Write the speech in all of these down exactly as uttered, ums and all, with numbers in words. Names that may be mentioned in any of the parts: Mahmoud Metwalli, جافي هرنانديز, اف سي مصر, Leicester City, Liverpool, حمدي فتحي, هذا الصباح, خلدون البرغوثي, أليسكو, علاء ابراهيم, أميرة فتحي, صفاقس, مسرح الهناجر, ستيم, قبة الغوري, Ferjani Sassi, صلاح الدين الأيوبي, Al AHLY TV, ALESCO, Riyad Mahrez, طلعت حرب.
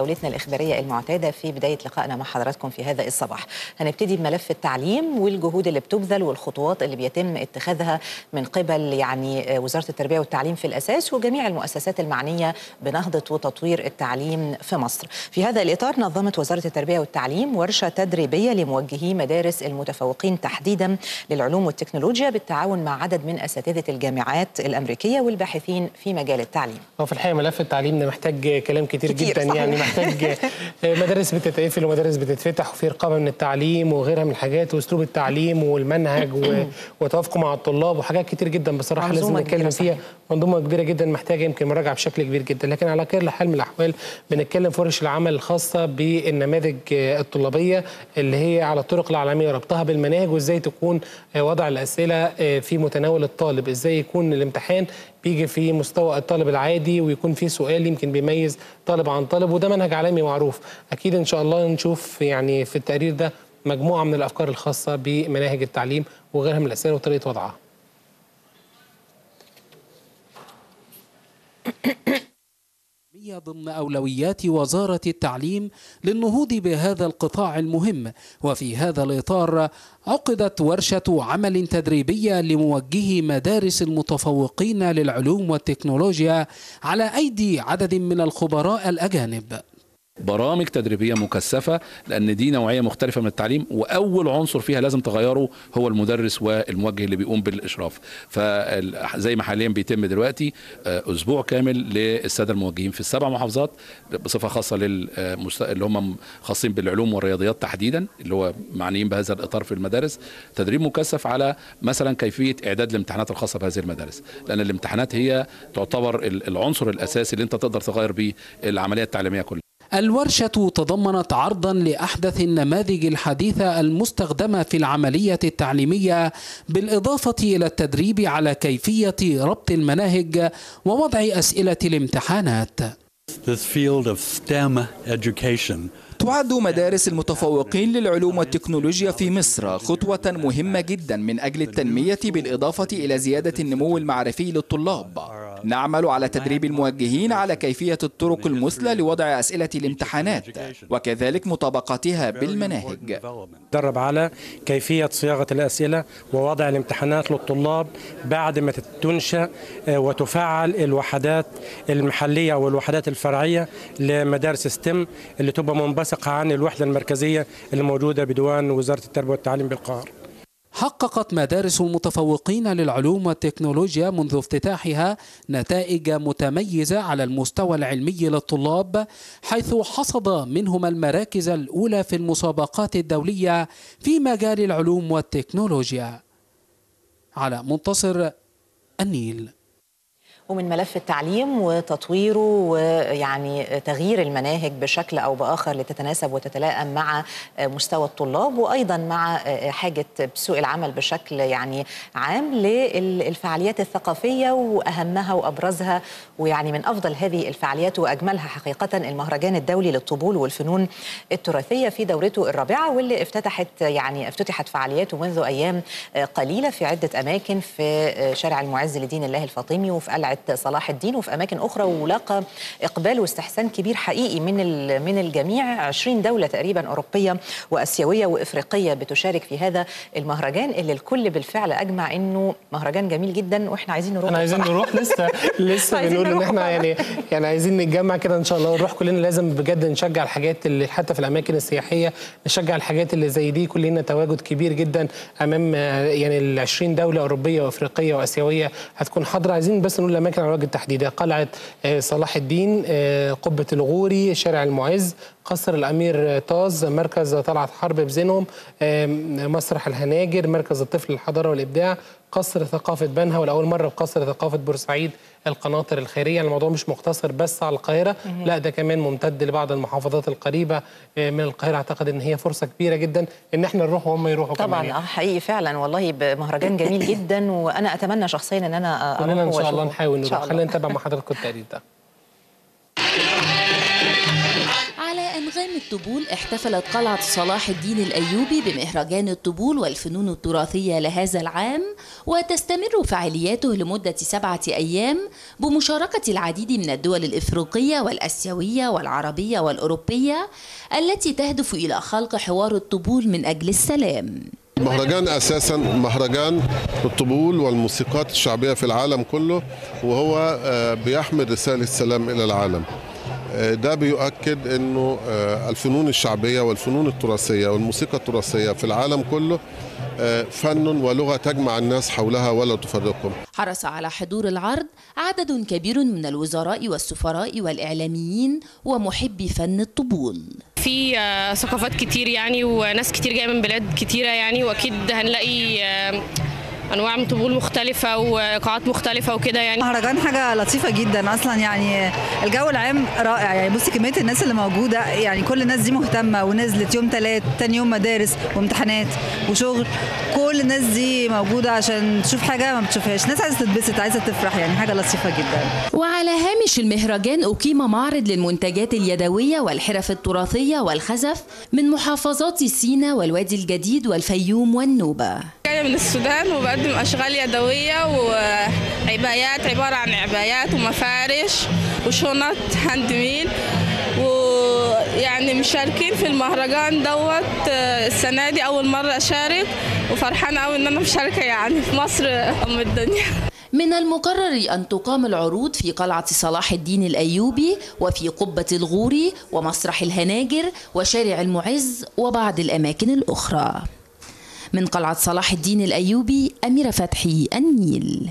جولتنا الإخبارية المعتادة في بداية لقائنا مع حضراتكم في هذا الصباح. هنبتدي بملف التعليم والجهود اللي بتبذل والخطوات اللي بيتم اتخاذها من قبل يعني وزارة التربية والتعليم في الأساس وجميع المؤسسات المعنية بنهضة وتطوير التعليم في مصر. في هذا الإطار نظمت وزارة التربية والتعليم ورشة تدريبية لموجهي مدارس المتفوقين تحديدا للعلوم والتكنولوجيا بالتعاون مع عدد من أساتذة الجامعات الأمريكية والباحثين في مجال التعليم. وفي الحقيقة ملف التعليم ده محتاج كلام كتير, كتير جدا صحيح. يعني محتاج مدارس بتتقفل ومدارس بتتفتح وفي رقابه من التعليم وغيرها من الحاجات واسلوب التعليم والمنهج وتوافقه مع الطلاب وحاجات كتير جدا بصراحه لازم نتكلم فيها. منظومه كبيره جدا محتاجه يمكن مراجعه بشكل كبير جدا، لكن على كل حال من الاحوال بنتكلم في ورش العمل الخاصه بالنماذج الطلابيه اللي هي على الطرق العالميه ربطها بالمناهج وازاي تكون وضع الاسئله في متناول الطالب، ازاي يكون الامتحان بيجي في مستوى الطالب العادي ويكون في سؤال يمكن بيميز طالب عن طالب، وده منهج عالمي معروف. اكيد ان شاء الله نشوف يعني في التقرير ده مجموعه من الافكار الخاصه بمناهج التعليم وغيرها من الاسئله وطريقه وضعها. ضمن أولويات وزارة التعليم للنهوض بهذا القطاع المهم. وفي هذا الإطار عقدت ورشة عمل تدريبية لموجهي مدارس المتفوقين للعلوم والتكنولوجيا على أيدي عدد من الخبراء الأجانب. برامج تدريبية مكثفة لأن دي نوعية مختلفة من التعليم، وأول عنصر فيها لازم تغيره هو المدرس والموجه اللي بيقوم بالإشراف. فزي ما حاليا بيتم دلوقتي أسبوع كامل للسادة الموجهين في السبع محافظات بصفة خاصة للمست... اللي هم خاصين بالعلوم والرياضيات تحديدا اللي هو معنيين بهذا الإطار في المدارس. تدريب مكثف على مثلا كيفية إعداد الامتحانات الخاصة بهذه المدارس، لأن الامتحانات هي تعتبر العنصر الأساسي اللي أنت تقدر تغير بيه العملية التعليمية كلها. الورشة تضمنت عرضا لأحدث النماذج الحديثة المستخدمة في العملية التعليمية بالإضافة إلى التدريب على كيفية ربط المناهج ووضع أسئلة الامتحانات. تعد مدارس المتفوقين للعلوم والتكنولوجيا في مصر خطوة مهمة جدا من أجل التنمية بالإضافة إلى زيادة النمو المعرفي للطلاب. نعمل على تدريب الموجهين على كيفية الطرق المثلى لوضع أسئلة الامتحانات وكذلك مطابقتها بالمناهج. تدرب على كيفية صياغة الأسئلة ووضع الامتحانات للطلاب بعد ما تنشأ وتفعل الوحدات المحلية والوحدات الفرعية لمدارس ستيم اللي تبقى منبثقة عن الوحدة المركزية اللي موجودة بديوان وزارة التربية والتعليم بالقاهرة. حققت مدارس المتفوقين للعلوم والتكنولوجيا منذ افتتاحها نتائج متميزة على المستوى العلمي للطلاب، حيث حصد منهم المراكز الأولى في المسابقات الدولية في مجال العلوم والتكنولوجيا. على منتصر النيل. ومن ملف التعليم وتطويره ويعني تغيير المناهج بشكل أو بآخر لتتناسب وتتلائم مع مستوى الطلاب وأيضا مع حاجة سوق العمل بشكل يعني عام للفعاليات الثقافية وأهمها وأبرزها، ويعني من أفضل هذه الفعاليات وأجملها حقيقة المهرجان الدولي للطبول والفنون التراثية في دورته الرابعة، واللي افتتحت يعني افتتحت فعالياته منذ أيام قليلة في عدة أماكن في شارع المعز لدين الله الفاطمي وفي قلعة صلاح الدين وفي أماكن أخرى، ولاقى إقبال واستحسان كبير حقيقي من من الجميع. عشرين دولة تقريبا أوروبية وأسيوية وإفريقية بتشارك في هذا المهرجان اللي الكل بالفعل أجمع إنه مهرجان جميل جدا، وإحنا عايزين نروح. أنا عايزين نروح لسه لسه بنقول إن إحنا يعني يعني عايزين نتجمع كده إن شاء الله ونروح كلنا. لازم بجد نشجع الحاجات اللي حتى في الأماكن السياحية نشجع الحاجات اللي زي دي. كلنا تواجد كبير جدا أمام يعني ال عشرين دولة أوروبية وإفريقية وأسيوية هتكون حاضرة. عايزين بس نقول الأماكن على وجه التحديد: قلعة صلاح الدين، قبة الغوري، شارع المعز، قصر الأمير طاز، مركز طلعت حرب بزينهم، مسرح الهناجر، مركز الطفل للحضارة والإبداع، قصر ثقافة بنها، ولأول مرة بقصر ثقافة بورسعيد، القناطر الخيرية. الموضوع مش مقتصر بس على القاهرة، لا ده كمان ممتد لبعض المحافظات القريبة من القاهرة. أعتقد إن هي فرصة كبيرة جدا إن إحنا نروح وهم يروحوا كمان. طبعا حقيقي فعلا والله بمهرجان جميل جدا، وأنا أتمنى شخصيا إن أنا أروح. إن شاء الله نحاول نروح. خلينا نتابع مع حضراتكم التقرير ده. على أنغام الطبول احتفلت قلعة صلاح الدين الأيوبي بمهرجان الطبول والفنون التراثية لهذا العام، وتستمر فعالياته لمدة سبعة أيام بمشاركة العديد من الدول الإفريقية والأسيوية والعربية والأوروبية التي تهدف إلى خلق حوار الطبول من أجل السلام. مهرجان أساساً مهرجان الطبول والموسيقات الشعبية في العالم كله، وهو بيحمل رسالة السلام إلى العالم. ده بيؤكد أنه الفنون الشعبية والفنون التراثية والموسيقى التراثية في العالم كله فن ولغة تجمع الناس حولها ولا تفرقهم. حرص على حضور العرض عدد كبير من الوزراء والسفراء والإعلاميين ومحبي فن الطبول. في ثقافات كتير يعني، وناس كتير جاية من بلاد كتيرة يعني، وأكيد هنلاقي أنواع من طبول مختلفة وقاعات مختلفة وكده يعني. مهرجان حاجة لطيفة جدا أصلا يعني، الجو العام رائع يعني. بصي كمية الناس اللي موجودة يعني، كل الناس دي مهتمة ونزلت يوم تلات، تاني يوم مدارس وامتحانات وشغل، كل الناس دي موجودة عشان تشوف حاجة ما بتشوفهاش، ناس عايزة تتبسط عايزة تفرح يعني، حاجة لطيفة جدا. وعلى هامش المهرجان أقيم معرض للمنتجات اليدوية والحرف التراثية والخزف من محافظات سينا والوادي الجديد والفيوم والنوبة. جاية من السودان وبقدم أشغال يدوية وعبايات، عبارة عن عبايات ومفارش وشنط هاند ميد، ويعني مشاركين في المهرجان دوت السنة دي أول مرة أشارك، وفرحانة أوي إن أنا مشاركة يعني في مصر أم الدنيا. من المقرر أن تقام العروض في قلعة صلاح الدين الأيوبي وفي قبة الغوري ومسرح الهناجر وشارع المعز وبعض الأماكن الأخرى. من قلعة صلاح الدين الأيوبي، أميرة فتحي، النيل.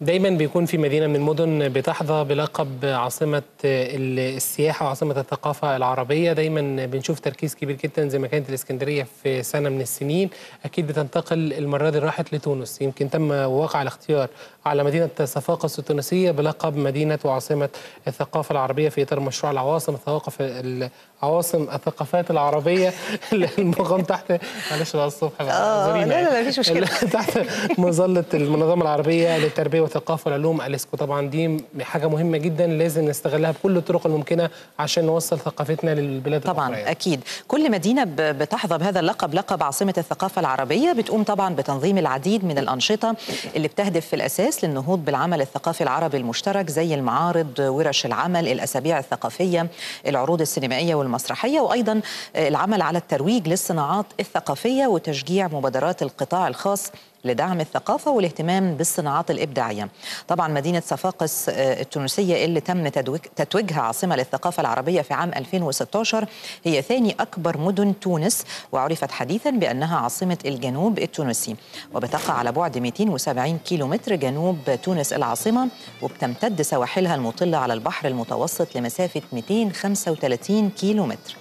دايما بيكون في مدينة من المدن بتحظى بلقب عاصمة السياحة وعاصمة الثقافة العربية. دايما بنشوف تركيز كبير جدا، زي ما كانت الإسكندرية في سنة من السنين أكيد بتنتقل المرة دي راحت لتونس. يمكن تم وقع الاختيار على مدينة صفاقس التونسية بلقب مدينة وعاصمة الثقافة العربية في إطار مشروع العواصم الثقافة عواصم الثقافات العربية المقام تحت معلش بقى الصبح بقى لا لا مفيش مشكلة تحت مظلة المنظمة العربية للتربية والثقافة والعلوم أليسكو. طبعا دي حاجة مهمة جدا لازم نستغلها بكل الطرق الممكنة عشان نوصل ثقافتنا للبلاد طبعا الأخرى. أكيد كل مدينة بتحظى بهذا اللقب، لقب عاصمة الثقافة العربية، بتقوم طبعا بتنظيم العديد من الأنشطة اللي بتهدف في الأساس للنهوض بالعمل الثقافي العربي المشترك، زي المعارض، ورش العمل، الأسابيع الثقافية، العروض السينمائية المسرحية، وأيضا العمل على الترويج للصناعات الثقافية وتشجيع مبادرات القطاع الخاص لدعم الثقافة والاهتمام بالصناعات الإبداعية. طبعا مدينة صفاقس التونسية اللي تم تتويجها عاصمة للثقافة العربية في عام ألفين وستة عشر هي ثاني أكبر مدن تونس، وعرفت حديثا بأنها عاصمة الجنوب التونسي، وبتقع على بعد مئتين وسبعين كيلومتر جنوب تونس العاصمة، وبتمتد سواحلها المطلة على البحر المتوسط لمسافة مئتين وخمسة وثلاثين كيلومتر.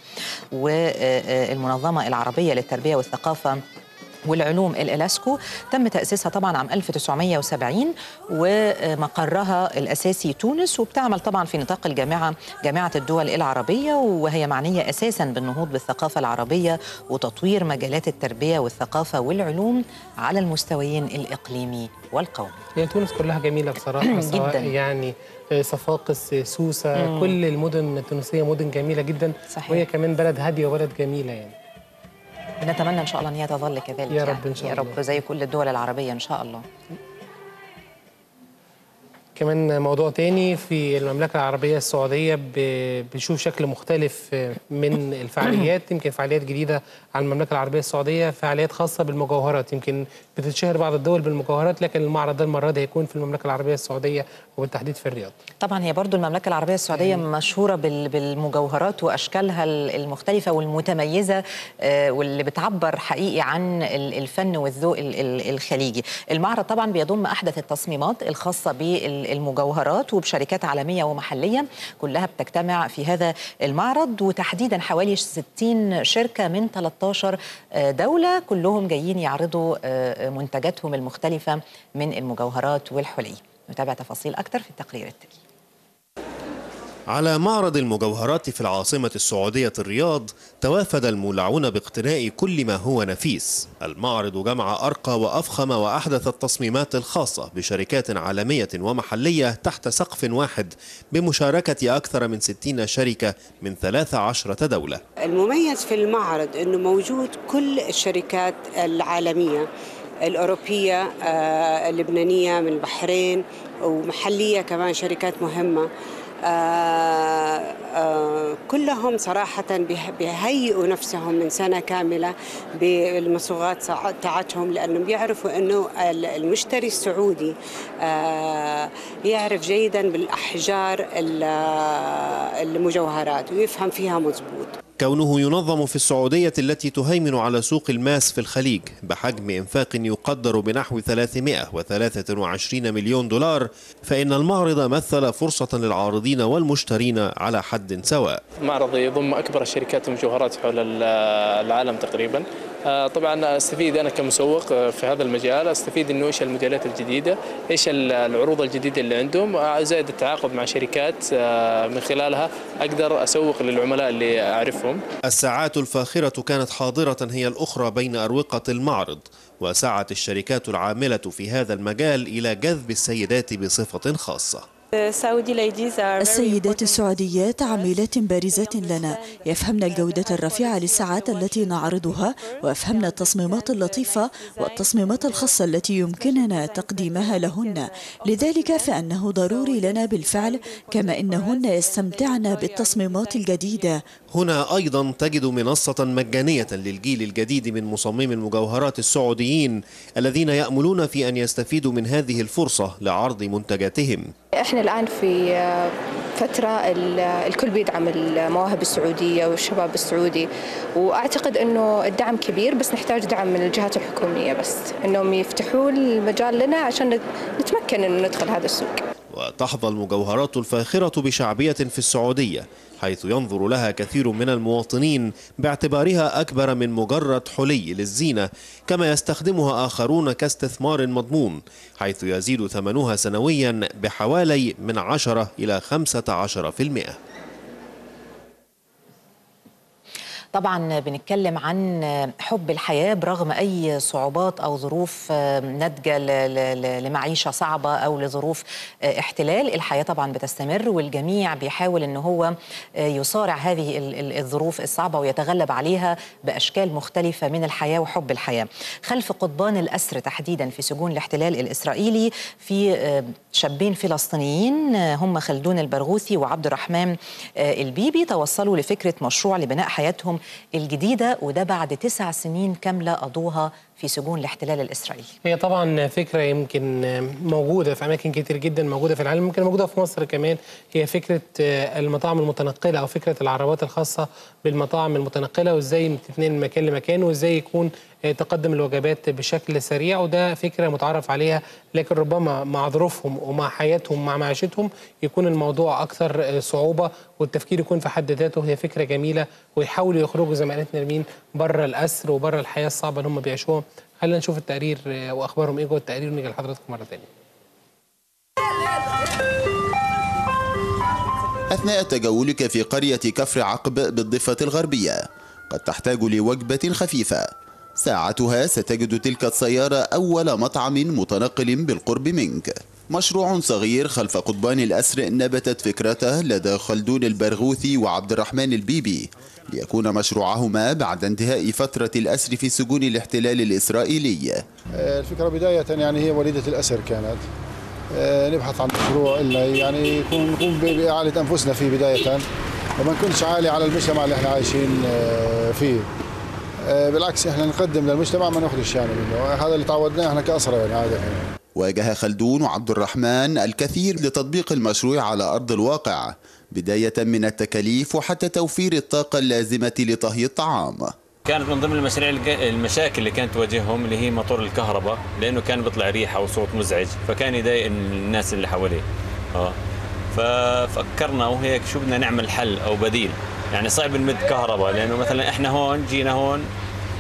والمنظمة العربية للتربية والثقافة والعلوم الأليسكو تم تأسيسها طبعا عام ألف وتسعمئة وسبعين، ومقرها الأساسي تونس، وبتعمل طبعا في نطاق الجامعة جامعة الدول العربية، وهي معنية أساسا بالنهوض بالثقافة العربية وتطوير مجالات التربية والثقافة والعلوم على المستويين الإقليمي والقومي. هي تونس كلها جميلة بصراحة جدا يعني، صفاقس، سوسة، مم. كل المدن التونسية مدن جميلة جدا صحيح. وهي كمان بلد هادية وبلد جميلة يعني، بنتمنى ان شاء الله ان هي تظل كذلك يا رب، ان شاء الله يا رب زي كل الدول العربيه ان شاء الله. كمان موضوع تاني في المملكه العربيه السعوديه، بنشوف شكل مختلف من الفعاليات، يمكن فعاليات جديده على المملكه العربيه السعوديه، فعاليات خاصه بالمجوهرات. يمكن بتتشهر بعض الدول بالمجوهرات، لكن المعرض ده المره دي هيكون في المملكه العربيه السعوديه وبالتحديد في الرياض. طبعا هي برضو المملكه العربيه السعوديه مشهوره بالمجوهرات واشكالها المختلفه والمتميزه، واللي بتعبر حقيقي عن الفن والذوق الخليجي. المعرض طبعا بيضم احدث التصميمات الخاصه بال المجوهرات وبشركات عالمية ومحلية كلها بتجتمع في هذا المعرض، وتحديدا حوالي ستين شركة من ثلاثة عشر دولة كلهم جايين يعرضوا منتجاتهم المختلفة من المجوهرات والحلي. نتابع تفاصيل أكتر في التقرير التالي. على معرض المجوهرات في العاصمة السعودية الرياض توافد المولعون باقتناء كل ما هو نفيس. المعرض جمع أرقى وأفخم وأحدث التصميمات الخاصة بشركات عالمية ومحلية تحت سقف واحد بمشاركة أكثر من ستين شركة من ثلاث عشرة دولة. المميز في المعرض أنه موجود كل الشركات العالمية الأوروبية، اللبنانية، من البحرين، ومحلية كمان شركات مهمة. آه آه كلهم صراحة بيهيئوا نفسهم من سنة كاملة بالمصوغات تاعتهم، لأنهم بيعرفوا أنه المشتري السعودي آه يعرف جيدا بالأحجار المجوهرات ويفهم فيها مضبوط. كونه ينظم في السعودية التي تهيمن على سوق الماس في الخليج بحجم إنفاق يقدر بنحو ثلاثمائة وثلاثة وعشرين مليون دولار، فإن المعرض مثل فرصة للعارضين والمشترين على حد سواء. المعرض يضم أكبر شركات المجوهرات حول العالم تقريبا. طبعا استفيد أنا كمسوق في هذا المجال، استفيد أنه إيش الموديلات الجديدة، إيش العروض الجديدة اللي عندهم، زائد التعاقد مع شركات من خلالها أقدر أسوق للعملاء اللي أعرفهم. الساعات الفاخرة كانت حاضرة هي الأخرى بين أروقة المعرض، وسعت الشركات العاملة في هذا المجال إلى جذب السيدات بصفة خاصة. السيدات السعوديات عميلات بارزات لنا، يفهمن الجودة الرفيعة للساعات التي نعرضها، ويفهمن التصميمات اللطيفة والتصميمات الخاصة التي يمكننا تقديمها لهن، لذلك فأنه ضروري لنا بالفعل كما إنهن يستمتعن بالتصميمات الجديدة. هنا أيضا تجد منصة مجانية للجيل الجديد من مصممي المجوهرات السعوديين الذين يأملون في أن يستفيدوا من هذه الفرصة لعرض منتجاتهم. احنا الآن في فترة الكل بيدعم المواهب السعودية والشباب السعودي، وأعتقد أنه الدعم كبير، بس نحتاج دعم من الجهات الحكومية بس أنهم يفتحوا المجال لنا عشان نتمكن أنه ندخل هذا السوق. وتحظى المجوهرات الفاخرة بشعبية في السعودية، حيث ينظر لها كثير من المواطنين باعتبارها أكبر من مجرد حلي للزينة، كما يستخدمها آخرون كاستثمار مضمون، حيث يزيد ثمنها سنويا بحوالي من عشرة إلى خمسة عشر بالمئة. طبعا بنتكلم عن حب الحياة برغم أي صعوبات أو ظروف ناتجة لمعيشة صعبة أو لظروف احتلال. الحياة طبعا بتستمر، والجميع بيحاول أنه هو يصارع هذه الظروف الصعبة ويتغلب عليها بأشكال مختلفة من الحياة وحب الحياة. خلف قضبان الأسر تحديدا في سجون الاحتلال الإسرائيلي في شابين فلسطينيين هم خلدون البرغوثي وعبد الرحمن البيبي، توصلوا لفكرة مشروع لبناء حياتهم الجديدة، وده بعد تسع سنين كاملة قضوها في سجون الاحتلال الإسرائيلي. هي طبعا فكرة يمكن موجودة في أماكن كتير جدا، موجودة في العالم، ممكن موجودة في مصر كمان، هي فكرة المطاعم المتنقلة أو فكرة العربات الخاصة بالمطاعم المتنقلة، وإزاي تتنقل من مكان لمكان، وإزاي يكون تقدم الوجبات بشكل سريع. وده فكرة متعرف عليها، لكن ربما مع ظروفهم ومع حياتهم ومع معيشتهم يكون الموضوع أكثر صعوبة، والتفكير يكون في حد ذاته. هي فكرة جميلة، ويحاولوا يخرجوا زي ما قالت نرمين بره الأسر وبره الحياة الصعبة اللي هم بيعيشوها. خلينا نشوف التقرير وأخبارهم إيه جوه التقرير، ونيجي لحضراتكم مرة ثانية. أثناء تجولك في قرية كفر عقب بالضفة الغربية قد تحتاج لوجبة خفيفة، ساعتها ستجد تلك السيارة أول مطعم متنقل بالقرب منك. مشروع صغير خلف قضبان الأسر نبتت فكرته لدى خلدون البرغوثي وعبد الرحمن البيبي، ليكون مشروعهما بعد انتهاء فترة الأسر في سجون الاحتلال الإسرائيلي. الفكرة بداية يعني هي وليدة الأسر كانت، نبحث عن مشروع إلا يعني يكون نقوم بإعالة أنفسنا فيه بداية، وما نكونش عالي على المجتمع اللي احنا عايشين فيه. بالعكس احنا نقدم للمجتمع ما ناخذش يعني منه، هذا اللي تعودناه احنا كأسرة يعني عادة. واجه خلدون وعبد الرحمن الكثير لتطبيق المشروع على أرض الواقع، بداية من التكاليف وحتى توفير الطاقة اللازمة لطهي الطعام. كانت من ضمن المشاريع المشاكل اللي كانت تواجههم اللي هي موتور الكهرباء، لأنه كان بيطلع ريحة وصوت مزعج، فكان يضايق الناس اللي حواليه. اه ففكرنا وهيك شو بدنا نعمل حل أو بديل، يعني صعب نمد كهرباء، لأنه مثلا إحنا هون جينا هون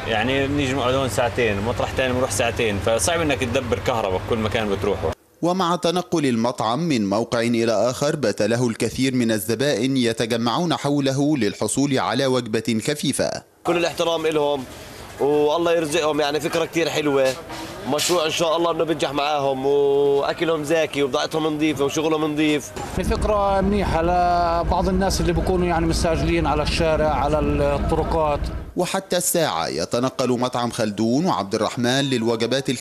يعني بنيجي نقعد هون ساعتين، مطرح ثاني بنروح ساعتين، فصعب إنك تدبر كهرباء كل مكان بتروحه. ومع تنقل المطعم من موقع إلى آخر بات له الكثير من الزبائن يتجمعون حوله للحصول على وجبة خفيفة. كل الاحترام لهم والله يرزقهم، يعني فكرة كتير حلوة، مشروع إن شاء الله إنه بنجح معاهم، وأكلهم زاكي وبضاعتهم نظيفة وشغلهم نظيف. فكرة منيحة لبعض الناس اللي بيكونوا يعني مستعجلين على الشارع على الطرقات. وحتى الساعة يتنقل مطعم خلدون وعبد الرحمن للوجبات الخفيفة